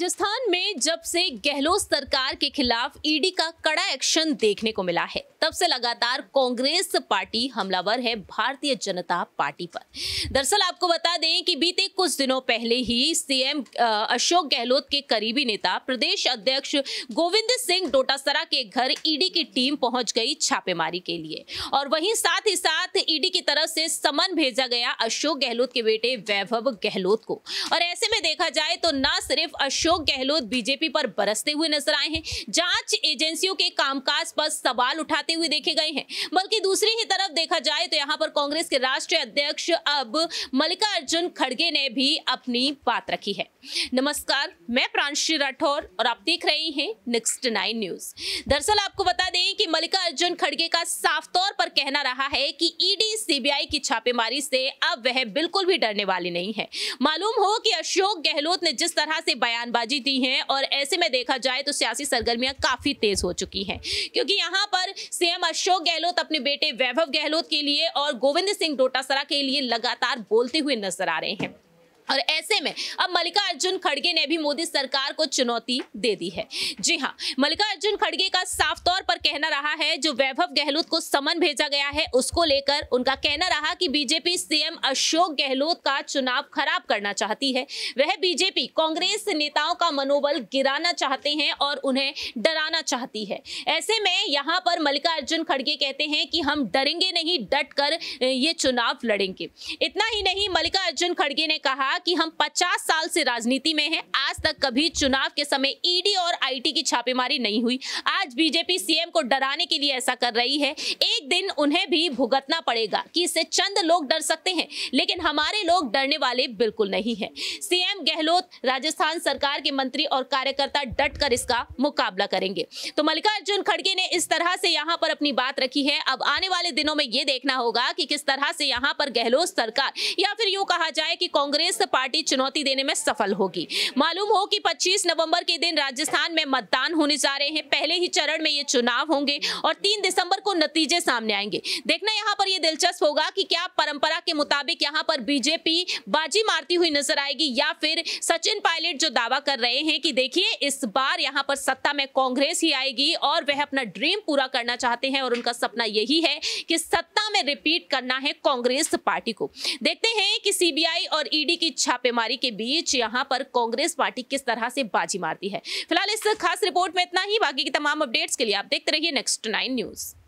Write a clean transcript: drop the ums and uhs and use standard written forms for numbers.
राजस्थान में जब से गहलोत सरकार के खिलाफ ईडी का कड़ा एक्शन देखने को मिला है, तब से लगातार कांग्रेस पार्टी हमलावर है भारतीय जनता पार्टी पर। दरअसल आपको बता दें कि बीते कुछ दिनों पहले ही सीएम अशोक गहलोत के करीबी नेता प्रदेश अध्यक्ष गोविंद सिंह डोटासरा के घर ईडी की टीम पहुंच गई छापेमारी के लिए, और वहीं साथ ही साथ ईडी की तरफ से समन भेजा गया अशोक गहलोत के बेटे वैभव गहलोत को। और ऐसे में देखा जाए तो ना सिर्फ अशोक गहलोत बीजेपी पर बरसते हुए नजर आए हैं, जांच एजेंसियों के कामकाज पर सवाल उठाते हुए देखे गए हैं, बल्कि दूसरी ही तरफ देखा जाए तो यहां पर कांग्रेस के राष्ट्रीय अध्यक्ष अब मल्लिकार्जुन खड़गे ने भी अपनी बात रखी है। नमस्कार, मैं प्रांश्री राठौर और आप देख रहे हैं नेक्स्ट 9 न्यूज। दरअसल आपको बता दें कि मल्लिकार्जुन खड़गे का साफ तौर पर कहना रहा है कि ईडी सीबीआई की छापेमारी से अब वह बिल्कुल भी डरने वाली नहीं है। मालूम हो कि अशोक गहलोत ने जिस तरह से बयानबाजी दी है और ऐसे में देखा जाए तो सियासी सरगर्मियां काफी तेज हो चुकी हैं, क्योंकि यहां पर सीएम अशोक गहलोत अपने बेटे वैभव गहलोत के लिए और गोविंद सिंह डोटासरा के लिए लगातार बोलते हुए नजर आ रहे हैं। और ऐसे में अब मल्लिकार्जुन खड़गे ने भी मोदी सरकार को चुनौती दे दी है। जी हाँ, मल्लिकार्जुन खड़गे का साफ तौर पर कहना रहा है, जो वैभव गहलोत को समन भेजा गया है उसको लेकर उनका कहना रहा कि बीजेपी सीएम अशोक गहलोत का चुनाव खराब करना चाहती है। वह बीजेपी कांग्रेस नेताओं का मनोबल गिराना चाहते हैं और उन्हें डराना चाहती है। ऐसे में यहाँ पर मल्लिकार्जुन खड़गे कहते हैं कि हम डरेंगे नहीं, डट कर ये चुनाव लड़ेंगे। इतना ही नहीं, मल्लिकार्जुन खड़गे ने कहा कि हम 50 साल से राजनीति में हैं, आज तक कभी चुनाव के समय ईडी और आईटी की छापेमारी नहीं हुई। आज बीजेपी सीएम को डराने के लिए ऐसा कर रही है। एक दिन उन्हें भी भुगतना पड़ेगा कि इससे चंद लोग डर सकते हैं, लेकिन हमारे लोग डरने वाले बिल्कुल नहीं हैं। सीएम गहलोत, राजस्थान सरकार के मंत्री और कार्यकर्ता डट कर इसका मुकाबला करेंगे। तो मल्लिकार्जुन खड़गे ने इस तरह से यहाँ पर अपनी बात रखी है। अब आने वाले दिनों में यह देखना होगा कि किस तरह से यहाँ पर गहलोत सरकार या फिर यूं कहा जाए कि कांग्रेस पार्टी चुनौती देने में सफल होगी। मालूम हो कि 25 नवंबर के दिन राजस्थान में मतदान होने जा रहे हैं। पहले ही चरण में ये चुनाव होंगे और 3 दिसंबर को नतीजे सामने आएंगे। देखना यहाँ पर ये दिलचस्प होगा कि क्या परंपरा के मुताबिक यहाँ पर बीजेपी बाजी मारती हुई नजर आएगी या फिर सचिन पायलट जो दावा कर रहे हैं कि देखिए इस बार यहाँ पर सत्ता में कांग्रेस ही आएगी और वह अपना ड्रीम पूरा करना चाहते हैं और उनका सपना यही है कि सत्ता में रिपीट करना है कांग्रेस पार्टी को। देखते हैं कि सीबीआई और ईडी की छापेमारी के बीच यहां पर कांग्रेस पार्टी किस तरह से बाजी मारती है। फिलहाल इस खास रिपोर्ट में इतना ही। बाकी की तमाम अपडेट्स के लिए आप देखते रहिए नेक्स्ट 9 न्यूज।